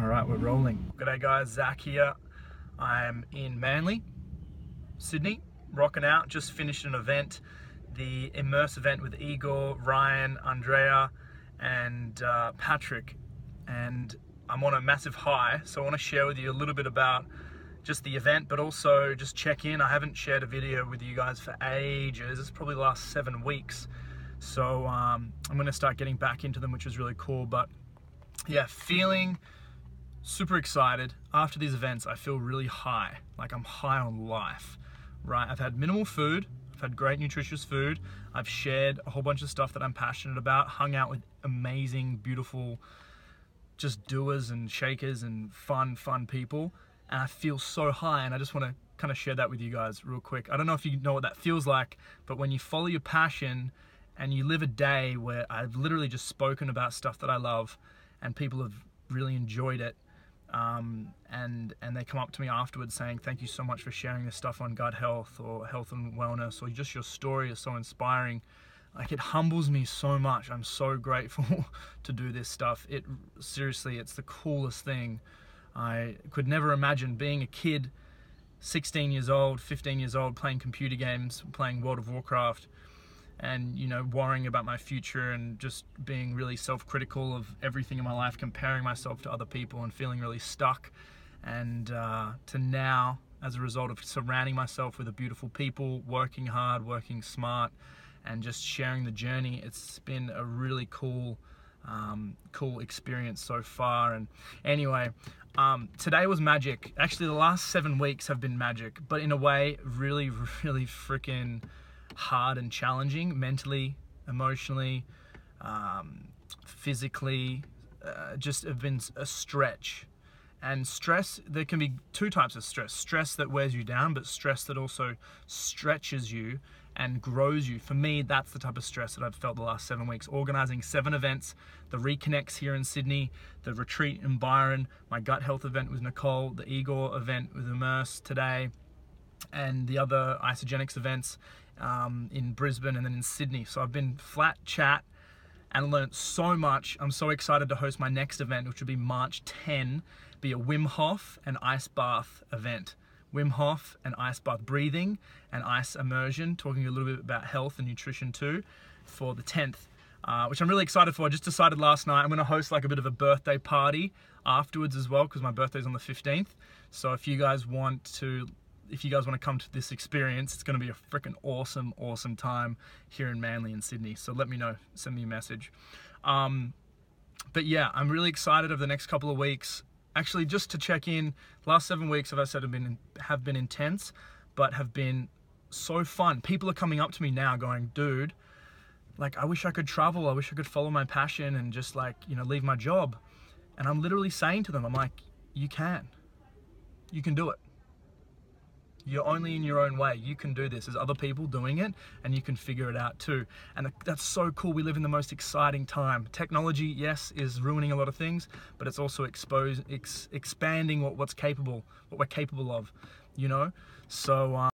All right, we're rolling. G'day guys, Zach here. I'm in Manly, Sydney, rocking out. Just finished an event, the Immerse event with Igor, Ryan, Andrea, and Patrick. And I'm on a massive high, so I want to share with you a little bit about just the event, but also just check in. I haven't shared a video with you guys for ages. It's probably the last 7 weeks. So I'm going to start getting back into them, which is really cool. But yeah, feeling super excited. After these events, I feel really high, like I'm high on life, right? I've had minimal food. I've had great nutritious food. I've shared a whole bunch of stuff that I'm passionate about, hung out with amazing, beautiful, just doers and shakers and fun people. And I feel so high, and I just want to kind of share that with you guys real quick. I don't know if you know what that feels like, but when you follow your passion and you live a day where I've literally just spoken about stuff that I love and people have really enjoyed it, and they come up to me afterwards saying, thank you so much for sharing this stuff on gut health or health and wellness, or just your story is so inspiring. Like, it humbles me so much. I'm so grateful to do this stuff. It seriously, it's the coolest thing. I could never imagine being a kid, 16 years old, 15 years old, playing computer games, playing World of Warcraft, and, you know, worrying about my future and just being really self-critical of everything in my life, comparing myself to other people and feeling really stuck. And to now, as a result of surrounding myself with the beautiful people, working hard, working smart, and just sharing the journey, it's been a really cool experience so far. And anyway, today was magic. Actually, the last 7 weeks have been magic, but in a way, really freaking hard and challenging, mentally, emotionally, physically, just have been a stretch. And stress, there can be two types of stress: stress that wears you down, but stress that also stretches you and grows you. For me, that's the type of stress that I've felt the last 7 weeks, organizing 7 events, the Reconnects here in Sydney, the retreat in Byron, my gut health event with Nicole, the Igor event with Immerse today, and the other Isagenix events in Brisbane and then in Sydney. So I've been flat chat and learnt so much. I'm so excited to host my next event, which will be March 10, be a Wim Hof and ice bath event. Wim Hof and ice bath breathing and ice immersion, talking a little bit about health and nutrition too, for the 10th, which I'm really excited for. I just decided last night I'm gonna host like a bit of a birthday party afterwards as well, because my birthday's on the 15th. So if you guys want to come to this experience, it's going to be a freaking awesome time here in Manly and Sydney. So let me know, send me a message. But yeah, I'm really excited over the next couple of weeks. Actually, just to check in, last 7 weeks, as I said, have been intense, but have been so fun. People are coming up to me now going, dude, like, I wish I could travel. I wish I could follow my passion and just, like, you know, leave my job. And I'm literally saying to them, I'm like, you can do it. You're only in your own way. You can do this. There's other people doing it, and you can figure it out too. And that's so cool. We live in the most exciting time. Technology, yes, is ruining a lot of things, but it's also expanding what's capable, what we're capable of, you know? So